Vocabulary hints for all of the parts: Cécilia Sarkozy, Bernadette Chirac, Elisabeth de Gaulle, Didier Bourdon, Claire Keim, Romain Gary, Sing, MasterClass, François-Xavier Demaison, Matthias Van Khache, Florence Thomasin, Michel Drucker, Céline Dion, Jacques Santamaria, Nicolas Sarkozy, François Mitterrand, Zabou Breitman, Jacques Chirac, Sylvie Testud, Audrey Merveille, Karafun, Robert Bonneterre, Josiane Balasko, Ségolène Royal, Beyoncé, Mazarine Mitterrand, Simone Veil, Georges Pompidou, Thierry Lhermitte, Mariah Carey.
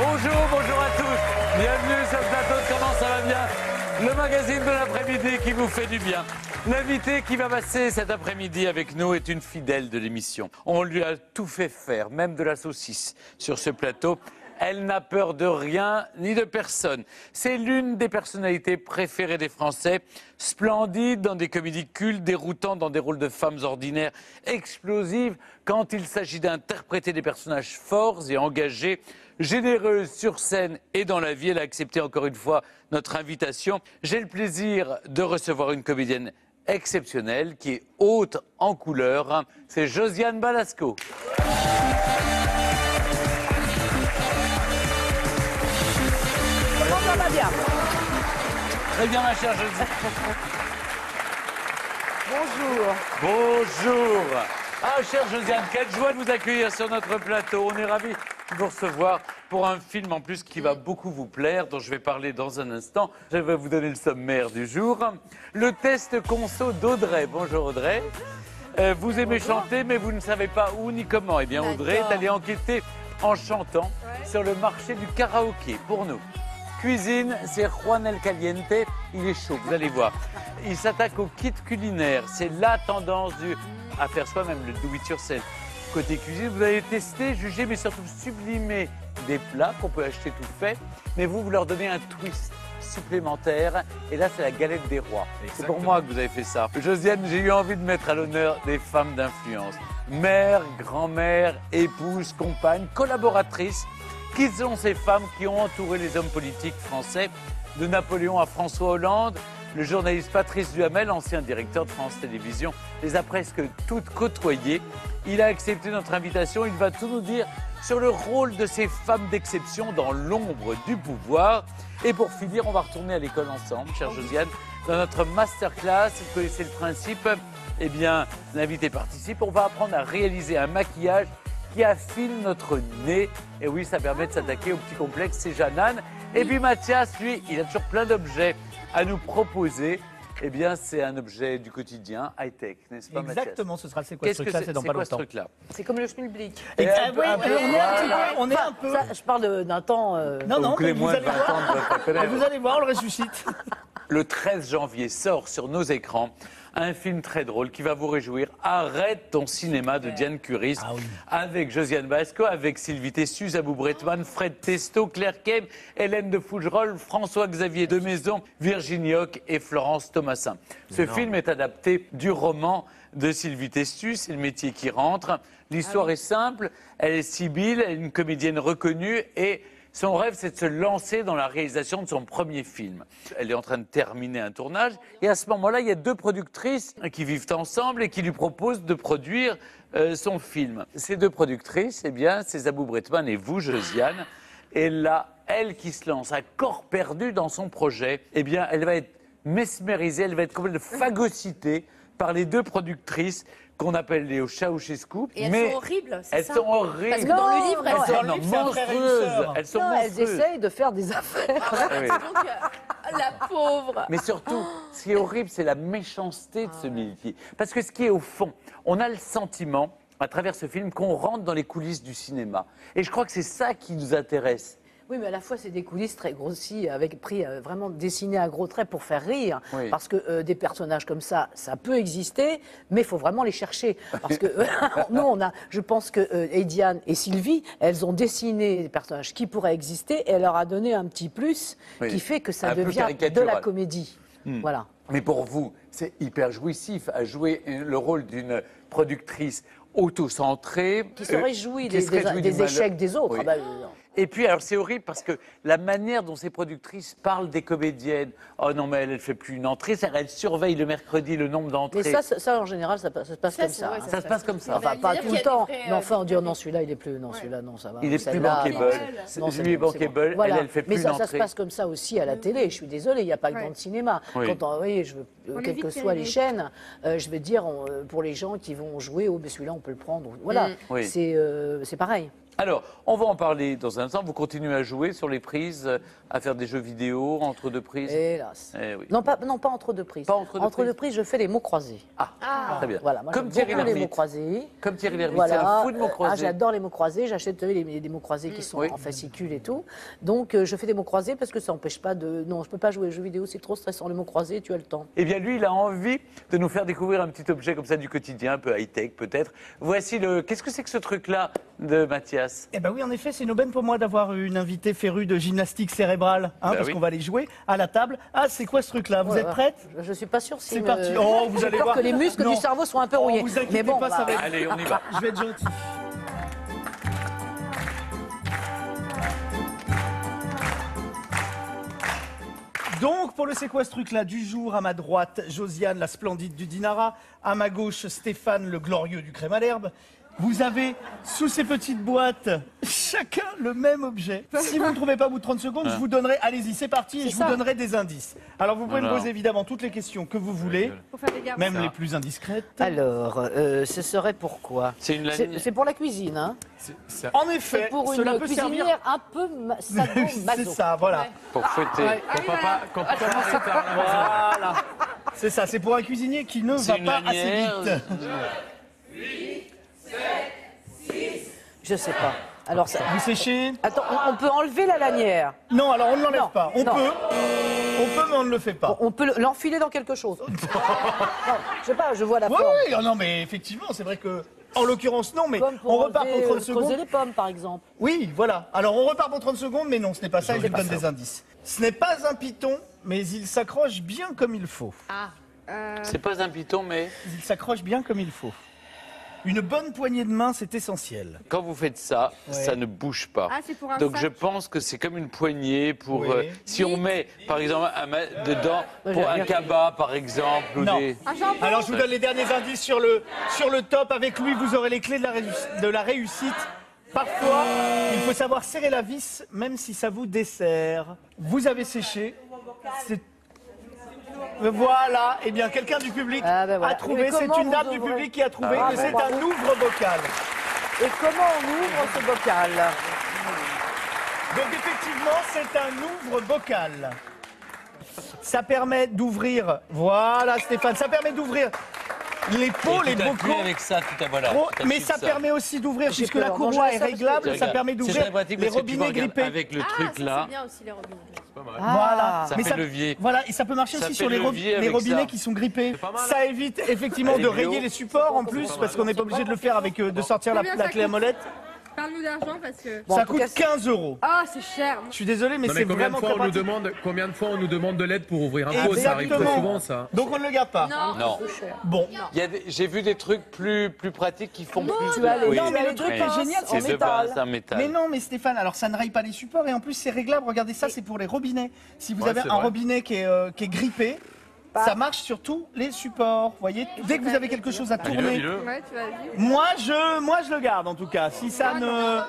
Bonjour, bonjour à tous. Bienvenue sur le plateau de Comment ça va bien, le magazine de l'après-midi qui vous fait du bien. L'invité qui va passer cet après-midi avec nous est une fidèle de l'émission. On lui a tout fait faire, même de la saucisse sur ce plateau. Elle n'a peur de rien ni de personne. C'est l'une des personnalités préférées des Français. Splendide dans des comédies cultes, déroutante dans des rôles de femmes ordinaires, explosive quand il s'agit d'interpréter des personnages forts et engagés, généreuse sur scène et dans la vie. Elle a accepté encore une fois notre invitation. J'ai le plaisir de recevoir une comédienne exceptionnelle qui est haute en couleur. C'est Josiane Balasko. Ça va bien. Très bien, ma chère Josiane. Bonjour. Bonjour. Ah, chère Josiane, quelle joie de vous accueillir sur notre plateau. On est ravis de vous recevoir pour un film en plus qui va beaucoup vous plaire, dont je vais parler dans un instant. Je vais vous donner le sommaire du jour. Le test conso d'Audrey. Bonjour Audrey. Vous aimez chanter, mais vous ne savez pas où ni comment. Eh bien, Audrey est allée enquêter en chantant sur le marché du karaoké pour nous. Cuisine, c'est Juan El Caliente, il est chaud, vous allez voir. Il s'attaque au kit culinaire, c'est la tendance à faire soi-même, le do it yourself. Côté cuisine, vous allez tester, juger, mais surtout sublimer des plats qu'on peut acheter tout fait, mais vous leur donnez un twist supplémentaire, et là c'est la galette des rois. C'est pour moi que vous avez fait ça. Josiane, j'ai eu envie de mettre à l'honneur des femmes d'influence. Mère, grand-mère, épouse, compagne, collaboratrice. Qui sont ces femmes qui ont entouré les hommes politiques français, de Napoléon à François Hollande? Le journaliste Patrice Duhamel, ancien directeur de France Télévisions, les a presque toutes côtoyées. Il a accepté notre invitation, il va tout nous dire sur le rôle de ces femmes d'exception dans l'ombre du pouvoir. Et pour finir, on va retourner à l'école ensemble, chère Josiane, dans notre masterclass. Vous connaissez le principe, eh bien, l'invité participe. On va apprendre à réaliser un maquillage qui affile notre nez. Et oui, ça permet de s'attaquer au petit complexe, c'est Janane. Et puis Mathias, lui, il a toujours plein d'objets à nous proposer. Eh bien, c'est un objet du quotidien, high-tech, n'est-ce pas, Mathias? Exactement, ce sera le C'est quoi ce truc-là? C'est dans pas longtemps. C'est comme le schmilblick. On est un peu... Ça, je parle d'un temps... Non, non, vous allez voir, on le ressuscite. Le 13 janvier sort sur nos écrans un film très drôle qui va vous réjouir, Arrête ton cinéma de Diane Kurys, avec Josiane Balasko, avec Sylvie Testud, Zabou Breitman, Fred Testo, Claire Keim, Hélène de Fougerolles, François-Xavier Demaison, Virginie Hoc et Florence Thomasin. Ce film est adapté du roman de Sylvie Testud, C'est le métier qui rentre. L'histoire est simple, elle est Sibylle, elle est une comédienne reconnue et... son rêve, c'est de se lancer dans la réalisation de son premier film. Elle est en train de terminer un tournage. Et à ce moment-là, il y a deux productrices qui vivent ensemble et qui lui proposent de produire son film. Ces deux productrices, eh bien, c'est Zabou Breitman et vous, Josiane. Et là, elle qui se lance à corps perdu dans son projet, eh bien, elle va être mesmérisée, elle va être complètement phagocytée par les deux productrices qu'on appelle les Ceausescu. Et elles sont horribles, c'est ça? Elles sont horribles. Parce que dans le livre, elles sont monstrueuses. Elles sont monstrueuses. Elles essayent de faire des affaires. Oui. Donc, la pauvre. Mais surtout, ce qui est horrible, c'est la méchanceté de ce milieu. Parce que ce qui est au fond, on a le sentiment, à travers ce film, qu'on rentre dans les coulisses du cinéma. Et je crois que c'est ça qui nous intéresse. Oui, mais à la fois, c'est des coulisses très grossies, avec prix vraiment dessiné à gros traits pour faire rire. Oui. Parce que des personnages comme ça, ça peut exister, mais il faut vraiment les chercher. Parce que nous, on a, je pense que Diane et Sylvie, elles ont dessiné des personnages qui pourraient exister et elle leur a donné un petit plus qui fait que ça devient de la comédie. Voilà. Mais pour vous, c'est hyper jouissif à jouer le rôle d'une productrice auto-centrée. Qui se réjouit des échecs des autres. Oui. Ah bah, et puis, alors c'est horrible parce que la manière dont ces productrices parlent des comédiennes, oh non mais elle ne fait plus une entrée, c'est-à-dire elle surveille le mercredi le nombre d'entrées. Mais ça en général, ça se passe comme ça. Ouais, ça se passe comme ça. Enfin, pas tout le temps. Mais enfin, on dit non, celui-là, il est plus, non, celui-là, non, ça va. Il est plus bankable. Lui est bankable, elle, elle fait plus d'entrées. Mais ça se passe comme ça aussi à la télé. Je suis désolée, il n'y a pas que dans le cinéma. Quand quelles que soient les chaînes, je veux dire, pour les gens qui vont jouer, oh mais celui-là, on peut le prendre. Voilà, c'est pareil. Alors, on va en parler dans un instant. Vous continuez à jouer sur les prises, à faire des jeux vidéo entre deux prises. Hélas. Eh oui. non, pas entre deux prises. Pas entre deux prises, je fais les mots croisés. Ah, très bien. Voilà, moi, comme Thierry Lhermitte. Les mots croisés. Comme Thierry Lhermitte, voilà. C'est un fou de mots croisés. J'adore les mots croisés. J'achète des mots croisés qui sont en fascicules et tout. Donc, je fais des mots croisés parce que ça n'empêche pas de... Non, je ne peux pas jouer aux jeux vidéo, c'est trop stressant. Les mots croisés, tu as le temps. Eh bien, lui, il a envie de nous faire découvrir un petit objet comme ça du quotidien, un peu high-tech peut-être. Voici le... Qu'est-ce que c'est que ce truc-là de Mathias? Eh bien oui, en effet, c'est une aubaine pour moi d'avoir une invitée férue de gymnastique cérébrale, hein, parce qu'on va aller jouer à la table. Ah, c'est quoi ce truc-là? Vous êtes prête? Je suis pas sûre si... C'est parti. Oh, vous allez voir que les muscles du cerveau sont un peu rouillés. Vous inquiétez pas, ça va être... Allez, on y va. Je vais être gentil. Donc, pour le C'est quoi ce truc-là du jour, à ma droite, Josiane, la splendide du Dinara. À ma gauche, Stéphane, le glorieux du crème à l'herbe. Vous avez, sous ces petites boîtes, chacun le même objet. Si vous ne trouvez pas au bout de 30 secondes, je vous donnerai... Allez-y, c'est parti, et je vous donnerai des indices. Alors, vous pouvez me poser évidemment toutes les questions que vous voulez, même les plus indiscrètes. Alors, ce serait pourquoi? C'est pour la cuisine, hein? En effet, pour une cuisinière un peu sadomaso. C'est ça, voilà. Pour fouetter. Voilà. C'est ça, c'est pour un cuisinier qui ne va pas assez vite. 7, 6... Je sais pas. Alors ça... Vous séchez? Attends, on peut enlever la lanière? Non, alors on ne l'enlève pas. On peut, mais on ne le fait pas. On peut l'enfiler dans quelque chose. Non, je sais pas, je vois la forme. Oui, non, mais effectivement, c'est vrai que... En l'occurrence, non, mais on repart pour 30 secondes. Creuser les pommes, par exemple. Oui, voilà. Alors on repart pour 30 secondes, mais non, ce n'est pas ça, je vous donne des indices. Ce n'est pas un python, mais il s'accroche bien comme il faut. Ah. C'est pas un python, mais... Il s'accroche bien comme il faut. Une bonne poignée de main, c'est essentiel. Quand vous faites ça, ça ne bouge pas. Ah, pour un sac. Je pense que c'est comme une poignée pour... si on met, par exemple, dedans, pour un cabas, par exemple. Non. Ou des... Alors, je vous donne les derniers indices sur le top. Avec lui, vous aurez les clés de la réussite. Parfois, il faut savoir serrer la vis, même si ça vous dessert. Vous avez séché. Voilà, et bien quelqu'un du public a trouvé, c'est une dame du public qui a trouvé que c'est un ouvre-bocal. Et comment on ouvre ce bocal? Donc effectivement, c'est un ouvre-bocal. Ça permet d'ouvrir, voilà Stéphane, ça permet d'ouvrir les pots, les bocaux. Avec ça, mais ça permet aussi d'ouvrir, puisque la courroie est réglable, ça permet d'ouvrir les robinets grippés. Avec le truc là. C'est bien aussi les robinets. Voilà, ça fait levier. Voilà, et ça peut marcher aussi sur les robinets qui sont grippés. Ça évite effectivement de rayer les supports en plus, parce qu'on n'est pas obligé de le faire avec de sortir la clé à molette. Parle-nous d'argent parce que... Ça coûte 15 €. Ah, c'est cher. Je suis désolé, mais c'est vraiment pas pratique. Combien de fois on nous demande de l'aide pour ouvrir un pot? Ça arrive très souvent, ça. Donc on ne le garde pas. Non. Bon. J'ai vu des trucs plus pratiques qui font plus... Non, mais le truc est génial, c'est en métal. Mais non, mais Stéphane, alors ça ne raye pas les supports et en plus c'est réglable. Regardez ça, c'est pour les robinets. Si vous avez un robinet qui est grippé... Ça marche sur tous les supports, voyez. Dès que vous avez quelque chose à tourner, moi je le garde en tout cas. Si ça ne...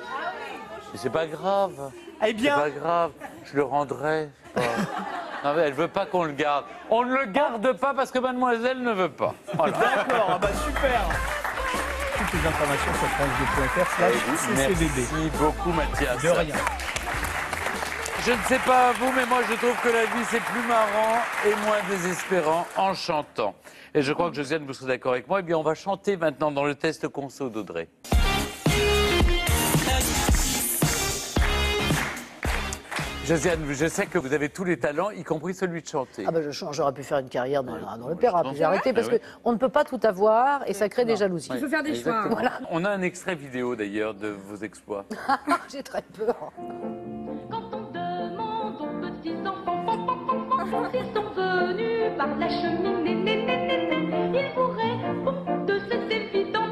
C'est pas grave. Eh bien, c'est pas grave. Je le rendrai. Non, mais elle veut pas qu'on le garde. On ne le garde pas parce que mademoiselle ne veut pas. Voilà. D'accord. Ah bah super. Toutes les informations sur France 2.fr/CCDD. Merci beaucoup, Mathias. De rien. Je ne sais pas vous, mais moi je trouve que la vie c'est plus marrant et moins désespérant en chantant. Et je crois que Josiane, vous serez d'accord avec moi. Eh bien, on va chanter maintenant dans le test conso d'Audrey. Josiane, je sais que vous avez tous les talents, y compris celui de chanter. Ah ben j'aurais pu faire une carrière dans l'opéra, puis j'ai arrêté parce qu'on ne peut pas tout avoir et ça crée des jalousies. Il faut faire des choix. Voilà. On a un extrait vidéo d'ailleurs de vos exploits. J'ai très peur. Ils sont venus par la cheminée, ils pourraient de cet évident,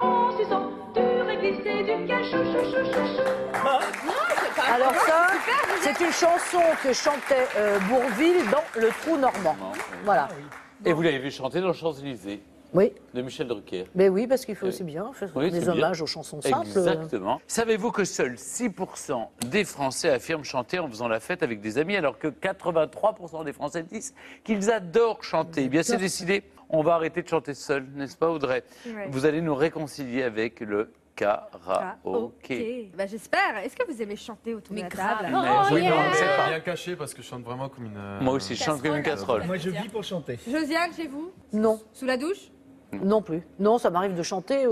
en suçant, dur et glissé du cachou, Alors ça, c'est une chanson que chantait Bourvil dans Le Trou Normand. Voilà. Et vous l'avez vu chanter dans Champs-Élysées? Oui. De Michel Drucker. Mais oui, parce qu'il faut aussi bien faire des hommages aux chansons simples. Exactement. Savez-vous que seuls 6% des Français affirment chanter en faisant la fête avec des amis, alors que 83% des Français disent qu'ils adorent chanter? Eh bien, c'est décidé. On va arrêter de chanter seul, n'est-ce pas, Audrey? Vous allez nous réconcilier avec le Karaoké. Bah, j'espère. Est-ce que vous aimez chanter autour de la table? C'est bien caché parce que je chante vraiment comme une... Moi aussi, je chante comme une casserole. Moi, je vis pour chanter. Josiane, chez vous? Non. Sous la douche? Non plus. Non, ça m'arrive de chanter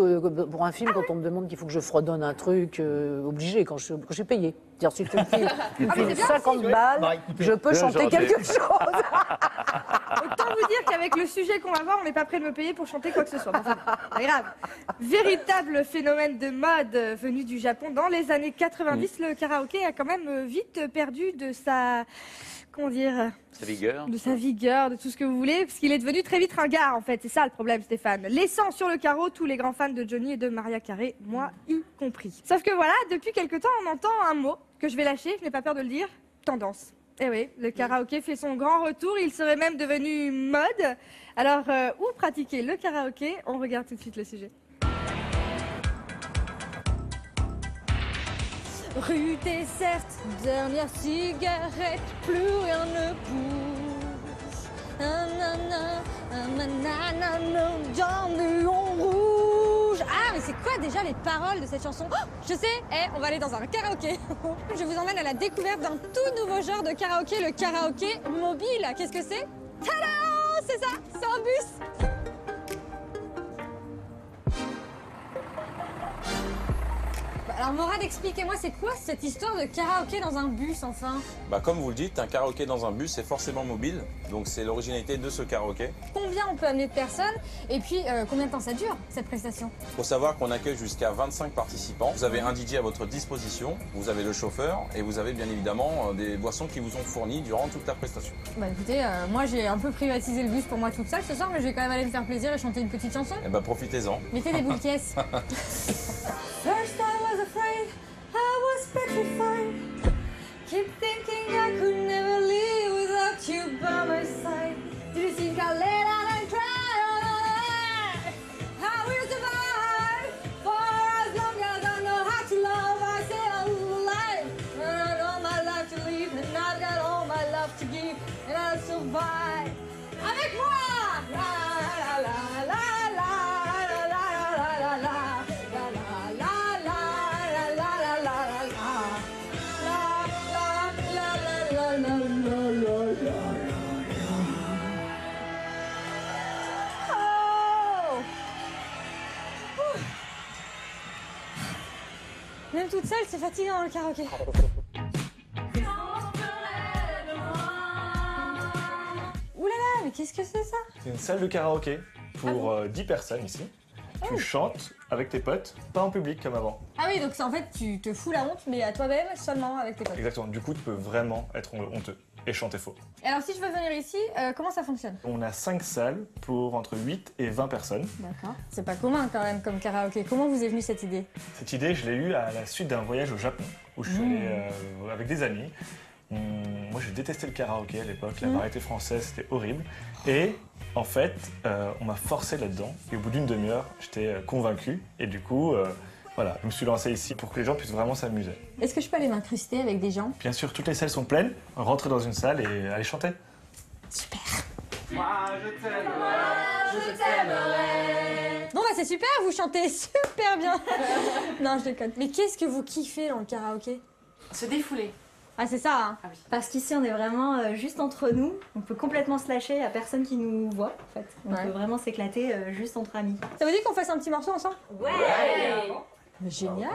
pour un film quand on me demande qu'il faut que je fredonne un truc obligé quand je suis payée. C'est-à-dire si tu me files 50 balles, bah, écoutez, je peux chanter quelque chose. Autant vous dire qu'avec le sujet qu'on va voir, on n'est pas prêt de me payer pour chanter quoi que ce soit. Enfin, pas grave. Véritable phénomène de mode venu du Japon dans les années 90, le karaoké a quand même vite perdu de sa... Comment dire, sa vigueur. De sa vigueur, de tout ce que vous voulez, parce qu'il est devenu très vite ringard en fait, c'est ça le problème Stéphane. Laissant sur le carreau tous les grands fans de Johnny et de Mariah Carey, moi y compris. Sauf que voilà, depuis quelque temps on entend un mot que je vais lâcher, je n'ai pas peur de le dire, tendance. Eh oui, le karaoké fait son grand retour, il serait même devenu mode. Alors où pratiquer le karaoké? On regarde tout de suite le sujet. Rue déserte, dernière cigarette, plus rien ne bouge. Nanana, nanana, dans le lion rouge. Ah, mais c'est quoi déjà les paroles de cette chanson? Oh, je sais, hey, on va aller dans un karaoké. Je vous emmène à la découverte d'un tout nouveau genre de karaoké, le karaoké mobile. Qu'est-ce que c'est? Tada! C'est ça, c'est un bus. Alors Morad, expliquez-moi, c'est quoi cette histoire de karaoké dans un bus, enfin? Bah comme vous le dites, un karaoké dans un bus, c'est forcément mobile, donc c'est l'originalité de ce karaoké. Combien on peut amener de personnes? Et puis combien de temps ça dure, cette prestation? Faut savoir qu'on accueille jusqu'à 25 participants. Vous avez un DJ à votre disposition, vous avez le chauffeur, et vous avez bien évidemment des boissons qui vous ont fournies durant toute la prestation. Bah écoutez, moi j'ai un peu privatisé le bus pour moi toute seule ce soir, mais je vais quand même aller me faire plaisir et chanter une petite chanson. Et bah profitez-en. Mettez des boules de caisse. First I was afraid, I was petrified. Keep thinking I could never live without you by my side. Do you think I'll let out and try? I will survive for as long as I know how to love. I say I'm alive, and I got all my life to live, and I've got all my love to give, and I'll survive. Avec moi! La la la la la la la la la la. Même toute seule, c'est fatigant le karaoké. Ouh là là, mais qu'est-ce que c'est ça? C'est une salle de karaoké pour 10 personnes ici. Oh. Tu chantes avec tes potes, pas en public comme avant. Ah oui, donc en fait, tu te fous la honte, mais à toi-même, seulement avec tes potes. Exactement, du coup, tu peux vraiment être honteux et chanter faux. Et alors, si je veux venir ici, comment ça fonctionne? On a 5 salles pour entre 8 et 20 personnes. D'accord. C'est pas commun quand même comme karaoké. Comment vous est venue cette idée? Cette idée, je l'ai eue à la suite d'un voyage au Japon, où je suis allé avec des amis. Moi, je détestais le karaoké à l'époque, la variété française, c'était horrible. Et en fait, on m'a forcé là-dedans. Et au bout d'une demi-heure, j'étais convaincu. Et du coup, voilà, je me suis lancé ici pour que les gens puissent vraiment s'amuser. Est-ce que je peux aller m'incruster avec des gens? Bien sûr, toutes les salles sont pleines. Rentrez dans une salle et allez chanter. Super. Moi, je t'aimerai, je t'aimerai. Bon, bah c'est super, vous chantez super bien. Non, je déconne. Mais qu'est-ce que vous kiffez dans le karaoké? Se défouler. Ah c'est ça hein. Ah oui. Parce qu'ici on est vraiment juste entre nous, on peut complètement se lâcher, il n'y a personne qui nous voit en fait. On peut vraiment s'éclater juste entre amis. Ça veut dire qu'on fasse un petit morceau ensemble? Ouais, ouais. Mais génial.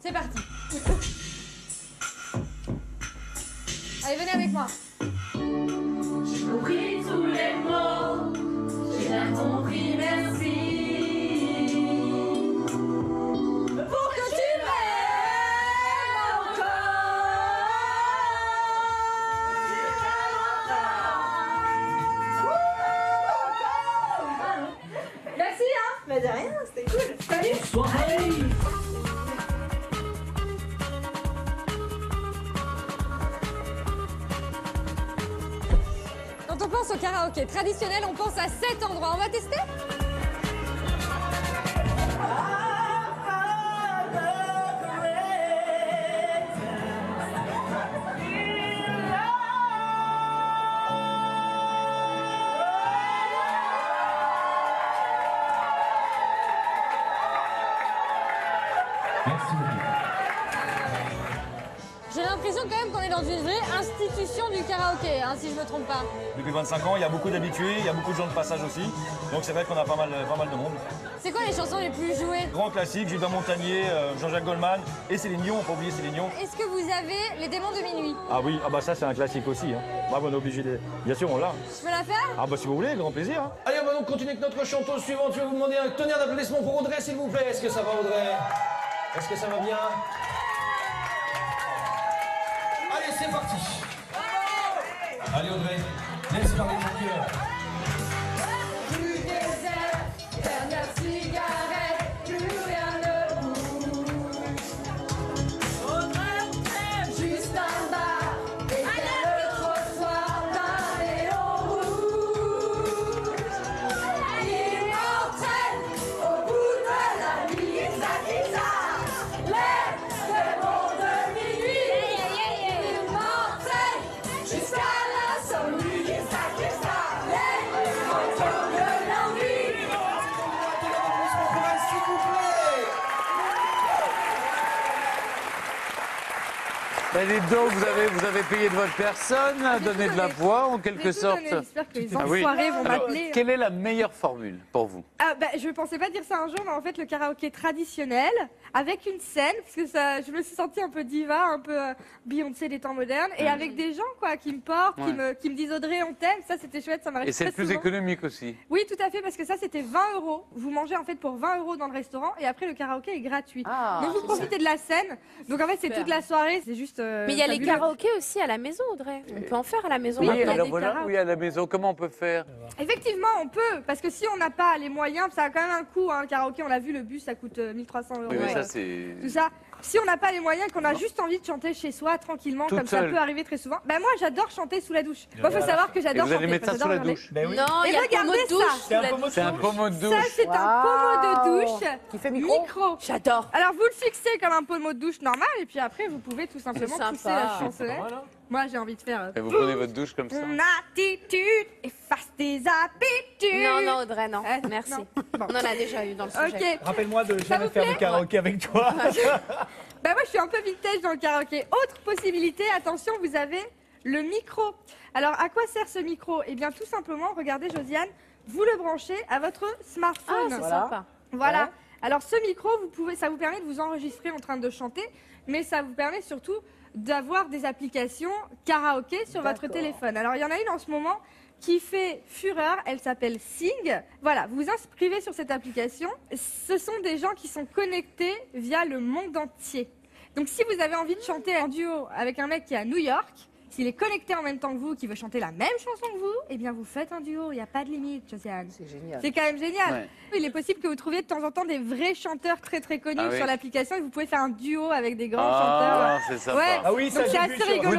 C'est parti. Allez, venez avec moi. J'ai compris tous les mots, j'ai bien compris, merci. De rien, c'était cool. Salut. Salut. Quand on pense au karaoké traditionnel, on pense à cet endroit. On va tester? Merci beaucoup. J'ai l'impression quand même qu'on est dans une vraie institution du karaoké, hein, si je ne me trompe pas. Depuis 25 ans, il y a beaucoup d'habitués, il y a beaucoup de gens de passage aussi. Donc c'est vrai qu'on a pas mal de monde. C'est quoi les chansons les plus jouées? Grand classique, Gilbert Montagnier, Jean-Jacques Goldman et Céline Dion, on peut oublier Céline Dion. Est-ce que vous avez Les Démons de Minuit? Ah oui, ah bah ça c'est un classique aussi. Hein. Bah, on est obligé de... Bien sûr, on l'a. Je peux la faire? Ah bah si vous voulez, grand plaisir. Hein. Allez, on va donc continuer avec notre chanteuse suivante. Je vais vous demander un tonnerre d'applaudissements pour Audrey, s'il vous plaît. Est-ce que ça va, Audrey? Est-ce que ça va bien? Allez, c'est parti. Allez, Audrey, laisse parler ton cœur. Dites donc, vous avez payé de votre personne, donné de la voix en quelque sorte. J'espère que les enfoirés vont m'appeler. Quelle est la meilleure formule pour vous? Je ne pensais pas dire ça un jour, mais en fait le karaoké traditionnel, avec une scène, parce que ça, je me suis sentie un peu diva, un peu Beyoncé des temps modernes, et avec des gens quoi, qui me portent, qui me disent Audrey, on t'aime, ça c'était chouette, ça m'arrive. Et c'est plus économique aussi? Oui, tout à fait, parce que ça c'était 20 euros. Vous mangez en fait pour 20 euros dans le restaurant, et après le karaoké est gratuit. Ah, donc vous profitez de la scène, donc en fait c'est toute la soirée, c'est juste... Mais il y a les karaokés aussi à la maison, Audrey. On peut en faire à la maison. Oui, alors voilà, oui, à la maison. Comment on peut faire? Effectivement, on peut. Parce que si on n'a pas les moyens, ça a quand même un coût. Hein, le karaoké, on l'a vu, le bus, ça coûte 1300 euros. Oui, mais ça, c'est... Tout ça. Si on n'a pas les moyens, qu'on a juste envie de chanter chez soi, tranquillement, toute comme seule. Ça peut arriver très souvent. Ben moi, j'adore chanter sous la douche. Moi, il faut savoir que j'adore chanter. Vous allez mettre ça sous la douche? Ben oui. Non, il y a un pommeau de douche. C'est un pommeau de douche. Ça, c'est un pommeau de douche. Qui fait micro. J'adore. Alors, vous le fixez comme un pommeau de douche normal. Et puis après, vous pouvez tout simplement pousser la chansonnette. Voilà. Moi, j'ai envie de faire... Et vous prenez votre douche comme ça. Mon attitude efface tes habitudes. Non, non, Audrey, non. Merci. Non. Bon. On en a déjà eu dans le sujet. Okay. Rappelle-moi de jamais faire du karaoké avec toi. Bah moi, je suis un peu vintage dans le karaoké. Autre possibilité, attention, vous avez le micro. Alors, à quoi sert ce micro? Eh bien, tout simplement, regardez, Josiane, vous le branchez à votre smartphone. Ah, c'est sympa. Voilà. Ouais. Alors, ce micro, vous pouvez, ça vous permet de vous enregistrer en train de chanter, mais ça vous permet surtout d'avoir des applications karaoké sur votre téléphone. Alors, il y en a une en ce moment qui fait fureur, elle s'appelle Sing. Voilà, vous vous inscrivez sur cette application. Ce sont des gens qui sont connectés via le monde entier. Donc, si vous avez envie de chanter en duo avec un mec qui est à New York, s'il est connecté en même temps que vous, qui veut chanter la même chanson que vous, eh bien, vous faites un duo. Il n'y a pas de limite, Josiane. C'est génial. C'est quand même génial. Ouais. Il est possible que vous trouviez de temps en temps des vrais chanteurs très très connus sur l'application et vous pouvez faire un duo avec des grands chanteurs. C'est sympa. Ouais. Ah oui, c'est assez rigolo.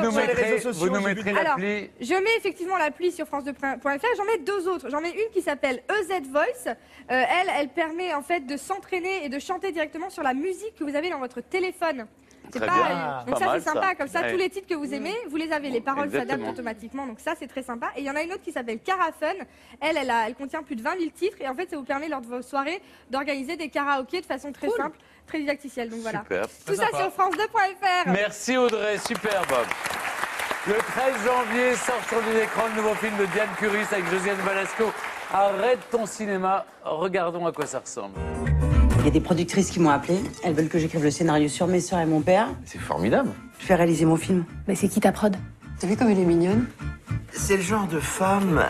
Vous nous mettrez l'appli. Je mets effectivement l'appli sur France2.fr. J'en mets deux autres. J'en mets une qui s'appelle EZ Voice. Elle permet en fait de s'entraîner et de chanter directement sur la musique que vous avez dans votre téléphone. Donc ça c'est sympa, comme ça tous les titres que vous aimez, vous les avez, les paroles s'adaptent automatiquement, donc ça c'est très sympa. Et il y en a une autre qui s'appelle Karafun, elle contient plus de 20 000 titres et en fait ça vous permet lors de vos soirées d'organiser des karaokés de façon très simple, très didacticielle, donc voilà. Super. Tout ça sur France2.fr. Merci Audrey, super Bob. Le 13 janvier sort sur les écrans le nouveau film de Diane Kurys avec Josiane Balasko. Arrête ton cinéma, regardons à quoi ça ressemble. Il y a des productrices qui m'ont appelé. Elles veulent que j'écrive le scénario sur mes sœurs et mon père. C'est formidable. Je vais réaliser mon film. Mais c'est qui ta prod? T'as vu comme elle est mignonne? C'est le genre de femme...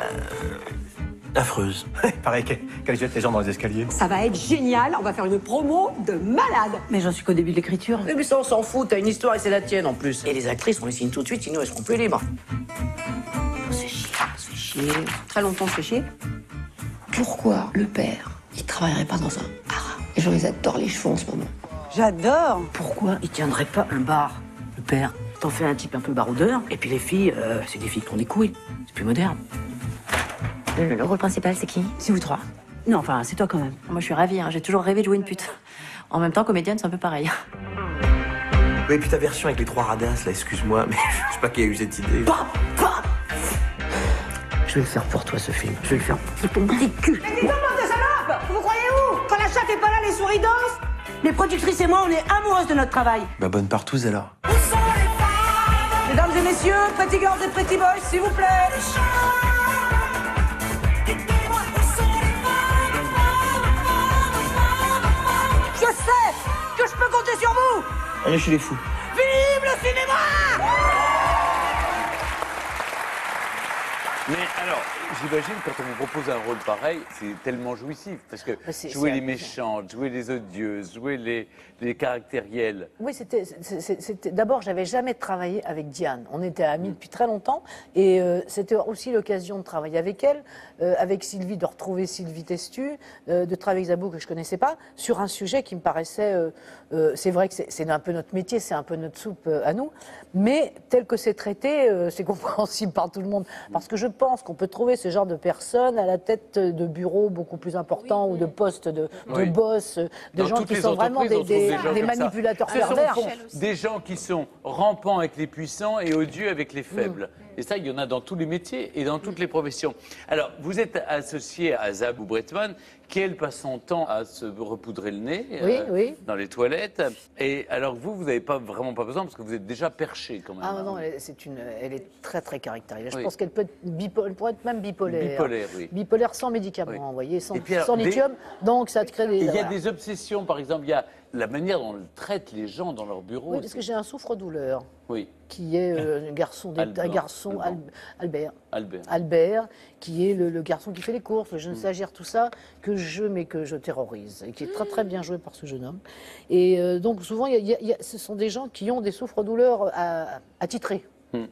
affreuse. Pareil qu'elle jette les gens dans les escaliers. Ça va être génial. On va faire une promo de malade. Mais j'en suis qu'au début de l'écriture. Mais ça, on s'en fout. T'as une histoire et c'est la tienne en plus. Et les actrices, on les signe tout de suite, sinon elles seront plus libres. On se fait chier, on se fait chier. Très longtemps, on se fait chier. Pourquoi le père, il travaillerait pas dans un haras? Les gens, ils adorent les chevaux en ce moment. J'adore. Pourquoi ils tiendraient pas un bar, le père? T'en fais un type un peu baroudeur, et puis les filles, c'est des filles qui ont des couilles. C'est plus moderne. Le rôle principal, c'est qui? C'est vous trois. Non, enfin, c'est toi quand même. Moi, je suis ravie, hein. J'ai toujours rêvé de jouer une pute. En même temps, comédienne, c'est un peu pareil. Oui, et puis ta version avec les trois radins, là, excuse-moi, mais je sais pas qui a eu cette idée. Bah, bah je vais le faire pour toi, ce film. Je vais le faire pour ton petit cul. Mais dis donc, bande de salopes! Vous croyez où? Quand la chatte est pas là, les souris dansent. Les productrices et moi, on est amoureuses de notre travail. Bah bonne partouze alors. Où sont les femmes? Mesdames et messieurs, Pretty Girls et Pretty Boys, s'il vous plaît. Je sais que je peux compter sur vous. Allez chez les fous. Vive le cinéma! Mais alors, j'imagine quand on vous propose un rôle pareil, c'est tellement jouissif. Parce que jouer les méchantes, jouer les odieuses, jouer les caractérielles. Oui, c'était d'abord, j'avais jamais travaillé avec Diane. On était amis depuis très longtemps. Et c'était aussi l'occasion de travailler avec elle, avec Sylvie, de retrouver Sylvie Testud, de travailler avec Zabou, que je connaissais pas, sur un sujet qui me paraissait... c'est vrai que c'est un peu notre métier, c'est un peu notre soupe à nous. Mais tel que c'est traité, c'est compréhensible par tout le monde. Parce que je pense qu'on peut trouver ce genre de personnes à la tête de bureaux beaucoup plus importants, oui, ou de postes de boss, de gens qui sont vraiment des manipulateurs pervers. Des gens qui sont rampants avec les puissants et odieux avec les faibles. Et ça, il y en a dans tous les métiers et dans toutes les professions. Alors, vous êtes associé à Zabou Breitman, qui, elle, passe son temps à se repoudrer le nez dans les toilettes. Et alors, vous, vous n'avez vraiment pas besoin, parce que vous êtes déjà perché, quand même. Ah non, elle est très, très caractérielle. Je pense qu'elle peut être bipolaire. Bipolaire, oui. Bipolaire sans médicaments, vous voyez, sans lithium. Donc, ça te crée des... Il y a des obsessions, par exemple, il y a la manière dont on traite les gens dans leur bureau. Oui, parce que j'ai un souffre-douleur. Oui. Qui est Albert, qui est le garçon qui fait les courses, le jeune stagiaire, tout ça, que je terrorise, et qui est très très bien joué par ce jeune homme. Et donc souvent, ce sont des gens qui ont des souffres-douleurs attitrés. Comme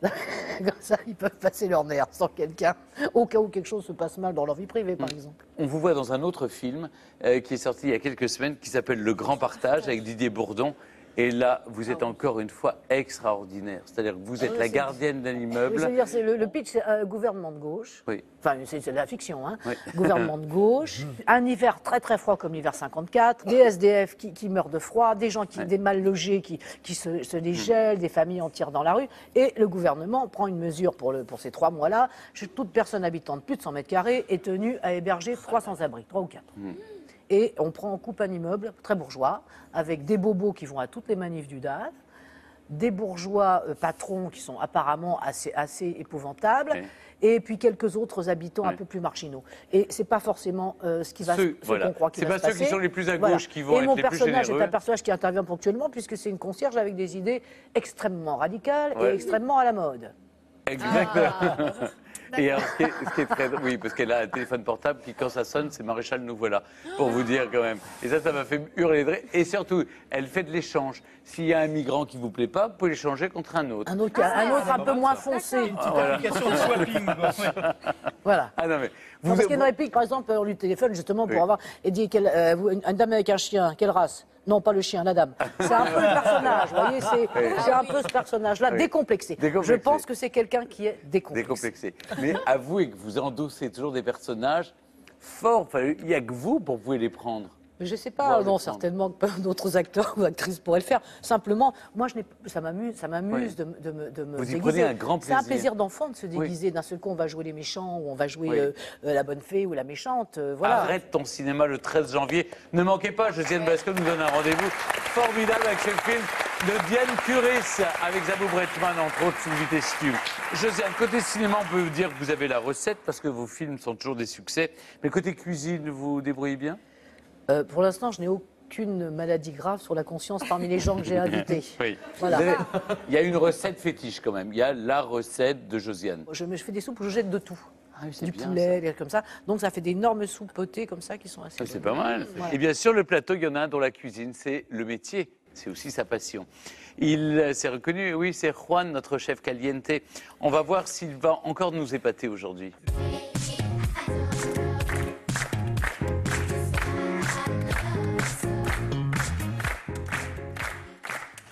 ça, ils peuvent passer leur nerf sans quelqu'un, au cas où quelque chose se passe mal dans leur vie privée, par exemple. On vous voit dans un autre film qui est sorti il y a quelques semaines, qui s'appelle Le Grand Partage, avec Didier Bourdon. Et là, vous êtes encore une fois extraordinaire. C'est-à-dire que vous êtes la gardienne d'un immeuble. C'est-à-dire le pitch, c'est gouvernement de gauche. Oui. Enfin, c'est de la fiction, hein. Oui. Gouvernement de gauche, un hiver très très froid comme l'hiver 54, des SDF qui meurent de froid, des gens des mal logés qui se dégèlent, des familles entières dans la rue. Et le gouvernement prend une mesure pour ces 3 mois-là. Toute personne habitant de plus de 100 mètres carrés est tenue à héberger 3 sans-abri, 3 ou 4. Et on prend en coupe un immeuble très bourgeois, avec des bobos qui vont à toutes les manifs du DAF, des bourgeois patrons qui sont apparemment assez épouvantables, et puis quelques autres habitants un peu plus marginaux. Et c'est pas forcément ce qu'on croit qu'il va se passer. C'est pas ceux qui sont les plus à gauche qui vont être les plus généreux. Et mon personnage est un personnage qui intervient ponctuellement, puisque c'est une concierge avec des idées extrêmement radicales et extrêmement à la mode. Exactement. Ah. Et alors, ce qui est très... Oui, parce qu'elle a un téléphone portable qui, quand ça sonne, c'est Maréchal, nous voilà, pour vous dire quand même. Et ça m'a fait hurler de rire. Et surtout, elle fait de l'échange. S'il y a un migrant qui ne vous plaît pas, vous pouvez l'échanger contre un autre. Un autre un peu moins foncé. Une petite application de swapping. Voilà. Ah non, mais... parce qu'il y a une réplique, par exemple, on lui téléphone justement pour avoir... Et dit une dame avec un chien, quelle race ? Non, pas le chien, la dame. C'est un peu le personnage, vous voyez, c'est un peu ce personnage-là, décomplexé. Je pense que c'est quelqu'un qui est décomplexé. Mais avouez que vous endossez toujours des personnages forts, il n'y a que vous pour pouvoir les prendre. Je ne sais pas, certainement que d'autres acteurs ou actrices pourraient le faire. Simplement, moi, ça m'amuse de me déguiser. Vous y prenez un grand plaisir. C'est un plaisir d'enfant de se déguiser. D'un seul coup, on va jouer les méchants ou on va jouer la bonne fée ou la méchante. Voilà. Arrête ton cinéma le 13 janvier. Ne manquez pas, Josiane Balasko nous donne un rendez-vous formidable avec ce film de Diane Kurys, avec Zabou Breitman, entre autres, Sylvie Testud. Josiane, côté cinéma, on peut dire que vous avez la recette parce que vos films sont toujours des succès. Mais côté cuisine, vous débrouillez bien ? Pour l'instant, je n'ai aucune maladie grave sur la conscience parmi les gens que j'ai invités. Oui. Voilà. Il y a une recette fétiche quand même. Il y a la recette de Josiane. Je fais des soupes où je jette de tout. Ah, du poulet, des trucs comme ça. Donc ça fait d'énormes soupes potées comme ça qui sont assez... C'est pas mal. Voilà. Et bien sur le plateau, il y en a un dont la cuisine, c'est le métier. C'est aussi sa passion. Il s'est reconnu, oui, c'est Juan, notre chef caliente. On va voir s'il va encore nous épater aujourd'hui.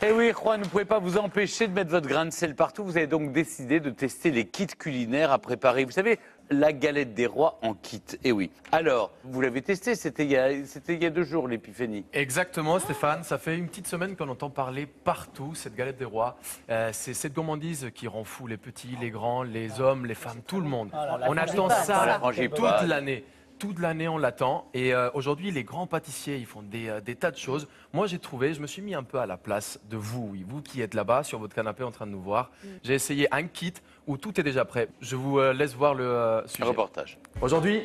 Eh oui, Juan, vous ne pouvez pas vous empêcher de mettre votre grain de sel partout. Vous avez donc décidé de tester les kits culinaires à préparer. Vous savez, la galette des rois en kit. Eh oui. Alors, vous l'avez testé, c'était il y a 2 jours, l'épiphanie. Exactement, Stéphane. Ça fait une petite semaine qu'on entend parler partout, cette galette des rois. C'est cette gourmandise qui rend fou les petits, les grands, les hommes, les femmes, tout le monde. On attend ça toute l'année. Toute l'année, on l'attend. Et aujourd'hui, les grands pâtissiers, ils font des tas de choses. Moi, j'ai trouvé, je me suis mis un peu à la place de vous, oui, vous qui êtes là-bas, sur votre canapé en train de nous voir. J'ai essayé un kit où tout est déjà prêt. Je vous laisse voir le sujet. Un reportage. Aujourd'hui,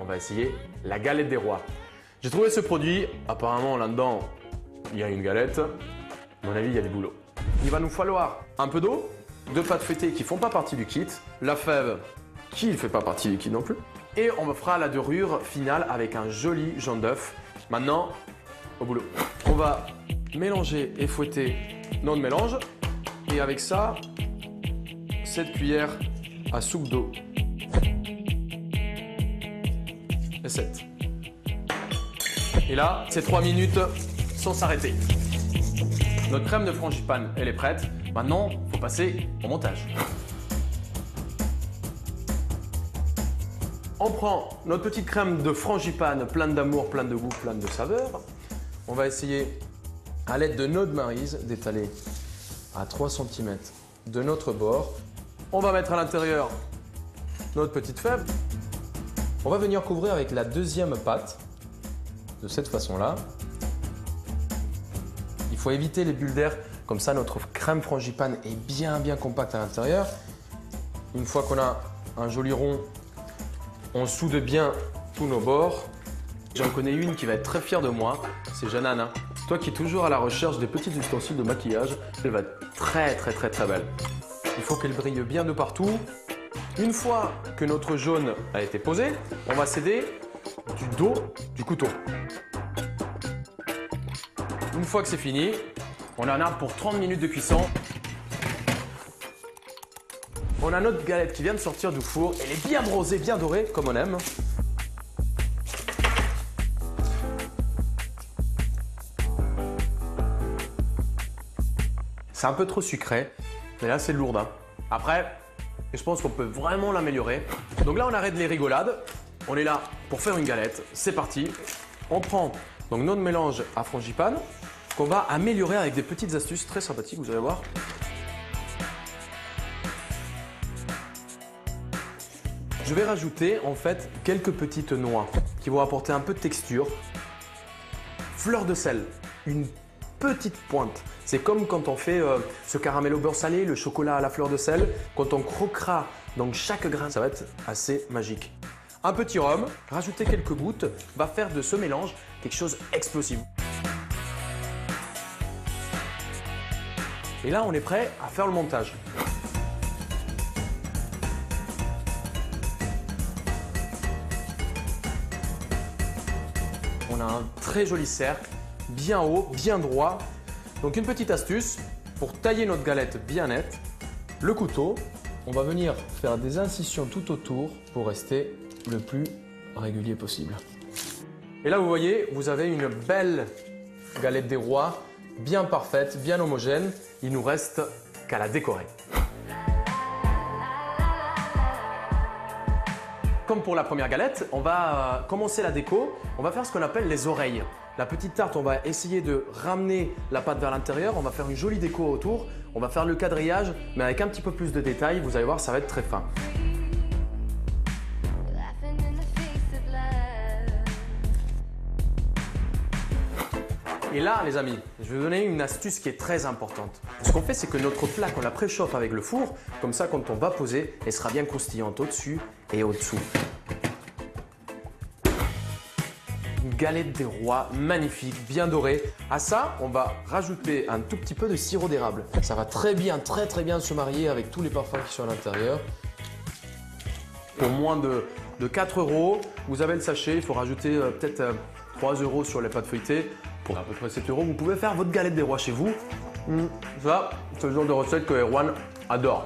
on va essayer la galette des rois. J'ai trouvé ce produit. Apparemment, là-dedans, il y a une galette. À mon avis, il y a du boulot. Il va nous falloir un peu d'eau, deux pâtes feuilletées qui ne font pas partie du kit, la fève qui ne fait pas partie du kit non plus. Et on fera la dorure finale avec un joli jaune d'œuf. Maintenant, au boulot. On va mélanger et fouetter notre mélange. Et avec ça, 7 cuillères à soupe d'eau. Et 7. Et là, c'est 3 minutes sans s'arrêter. Notre crème de frangipane, elle est prête. Maintenant, il faut passer au montage. On prend notre petite crème de frangipane, pleine d'amour, pleine de goût, pleine de saveur. On va essayer, à l'aide de notre maryse, d'étaler à 3 cm de notre bord. On va mettre à l'intérieur notre petite fève. On va venir couvrir avec la deuxième pâte, de cette façon-là. Il faut éviter les bulles d'air, comme ça notre crème frangipane est bien compacte à l'intérieur. Une fois qu'on a un joli rond, on soude bien tous nos bords. J'en connais une qui va être très fière de moi, c'est Janane. Toi qui es toujours à la recherche des petits ustensiles de maquillage, elle va être très belle. Il faut qu'elle brille bien de partout. Une fois que notre jaune a été posé, on va s'aider du dos du couteau. Une fois que c'est fini, on en a pour 30 minutes de cuisson. On a notre galette qui vient de sortir du four. Elle est bien brosée, bien dorée, comme on aime. C'est un peu trop sucré, mais là, c'est lourd. Hein. Après, je pense qu'on peut vraiment l'améliorer. Donc là, on arrête les rigolades. On est là pour faire une galette. C'est parti. On prend donc notre mélange à frangipane qu'on va améliorer avec des petites astuces très sympathiques, vous allez voir. Je vais rajouter en fait quelques petites noix qui vont apporter un peu de texture. Fleur de sel, une petite pointe. C'est comme quand on fait ce caramel au beurre salé, le chocolat à la fleur de sel. Quand on croquera dans chaque grain, ça va être assez magique. Un petit rhum, rajouter quelques gouttes, va faire de ce mélange quelque chose d'explosif. Et là, on est prêt à faire le montage. On a un très joli cercle, bien haut, bien droit. Donc une petite astuce pour tailler notre galette bien nette. Le couteau, on va venir faire des incisions tout autour pour rester le plus régulier possible. Et là, vous voyez, vous avez une belle galette des rois, bien parfaite, bien homogène. Il nous reste qu'à la décorer. Comme pour la première galette, on va commencer la déco. On va faire ce qu'on appelle les oreilles. La petite tarte, on va essayer de ramener la pâte vers l'intérieur. On va faire une jolie déco autour. On va faire le quadrillage, mais avec un petit peu plus de détails. Vous allez voir, ça va être très fin. Et là, les amis, je vais vous donner une astuce qui est très importante. Ce qu'on fait, c'est que notre plaque, on la préchauffe avec le four. Comme ça, quand on va poser, elle sera bien croustillante au-dessus et au-dessous. Une galette des rois magnifique, bien dorée. À ça, on va rajouter un tout petit peu de sirop d'érable. Ça va très bien se marier avec tous les parfums qui sont à l'intérieur. Pour moins de 4 €, vous avez le sachet. Il faut rajouter peut-être 3 € sur les pâtes feuilletées. Pour à peu près 7 €, vous pouvez faire votre galette des rois chez vous. Ça, c'est le genre de recette que Erwan adore.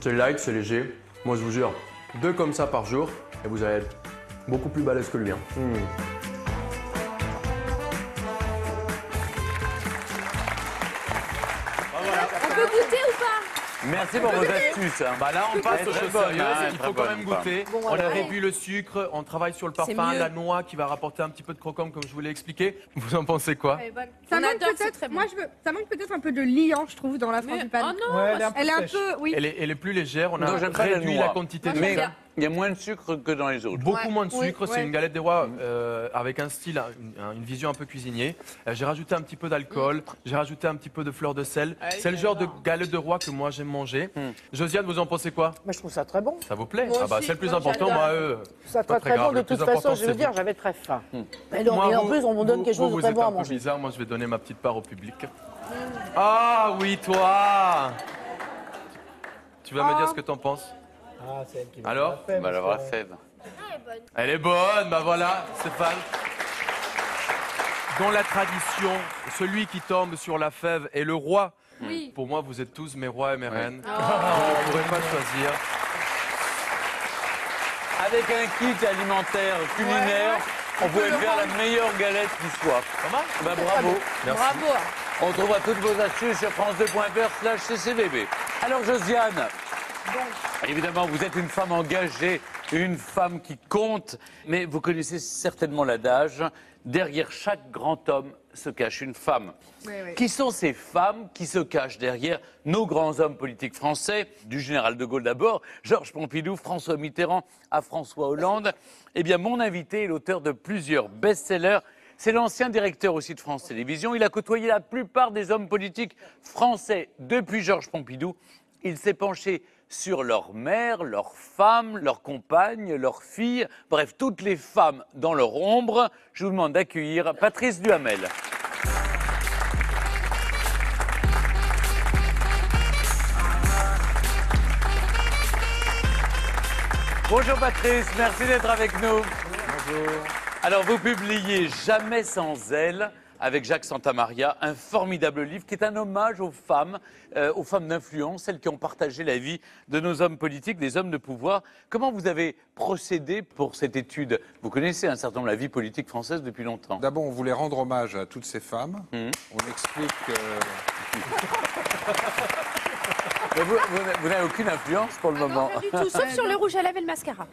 C'est light, c'est léger. Moi, je vous jure, 2 comme ça par jour et vous allez être beaucoup plus balèze que le mien. On peut goûter ou pas? Merci pour vos astuces. Bah là, on passe au choses sérieuses. Il faut quand même goûter. Bon, on a réduit le sucre, on travaille sur le parfum, la noix qui va rapporter un petit peu de croquant comme je vous l'ai expliqué. Vous en pensez quoi? Ça manque peut-être. Moi, ça manque peut-être un peu de liant, je trouve, dans la frangipane. Oh non, elle est un peu, oui. Elle est plus légère. On a réduit la quantité de sucre. Il y a moins de sucre que dans les autres. Beaucoup moins de sucre, c'est une galette des rois avec un style, une vision un peu cuisinier. J'ai rajouté un petit peu d'alcool, j'ai rajouté un petit peu de fleur de sel. C'est le genre de galette de roi que moi j'aime manger. Josiane, vous en pensez quoi? Bah, je trouve ça très bon. Ça vous plaît? Ah bah, c'est le plus important, moi, ça très, très bon, de toute façon, je veux dire, j'avais très faim. Et en plus, on me donne quelque chose de très bon à manger. Vous êtes un peu bizarre, moi je vais donner ma petite part au public. Ah oui, toi! Tu vas me dire ce que t'en penses? Ah, c'est elle qui m'a fait. Alors, la fève. Elle est bonne, bah voilà, Stéphane. Dans la tradition, celui qui tombe sur la fève est le roi. Oui. Pour moi, vous êtes tous mes rois et mes reines. Oh. Je ne pourrais pas choisir. Avec un kit alimentaire culinaire, on pouvait faire la meilleure galette qui soit. Comment? Bah, bravo. Merci. Bravo. On trouvera toutes vos astuces sur france2.fr/ccvb. Alors, Josiane. Bon. Évidemment, vous êtes une femme engagée, une femme qui compte, mais vous connaissez certainement l'adage, derrière chaque grand homme se cache une femme. Oui, oui. Qui sont ces femmes qui se cachent derrière nos grands hommes politiques français, du général de Gaulle d'abord, Georges Pompidou, François Mitterrand à François Hollande? Eh bien, mon invité est l'auteur de plusieurs best-sellers. C'est l'ancien directeur aussi de France Télévisions. Il a côtoyé la plupart des hommes politiques français depuis Georges Pompidou. Il s'est penché sur leur mère, leur femme, leur compagne, leur fille, bref, toutes les femmes dans leur ombre. Je vous demande d'accueillir Patrice Duhamel. Bonjour Patrice, merci d'être avec nous. Bonjour. Alors vous publiez Jamais sans elle, avec Jacques Santamaria, un formidable livre qui est un hommage aux femmes d'influence, celles qui ont partagé la vie de nos hommes politiques, des hommes de pouvoir. Comment vous avez procédé pour cette étude? Vous connaissez un certain nombre de la vie politique française depuis longtemps. D'abord, on voulait rendre hommage à toutes ces femmes. On explique... Vous n'avez aucune influence pour le moment. Non, pas du tout, sauf sur le rouge à lèvres et le mascara.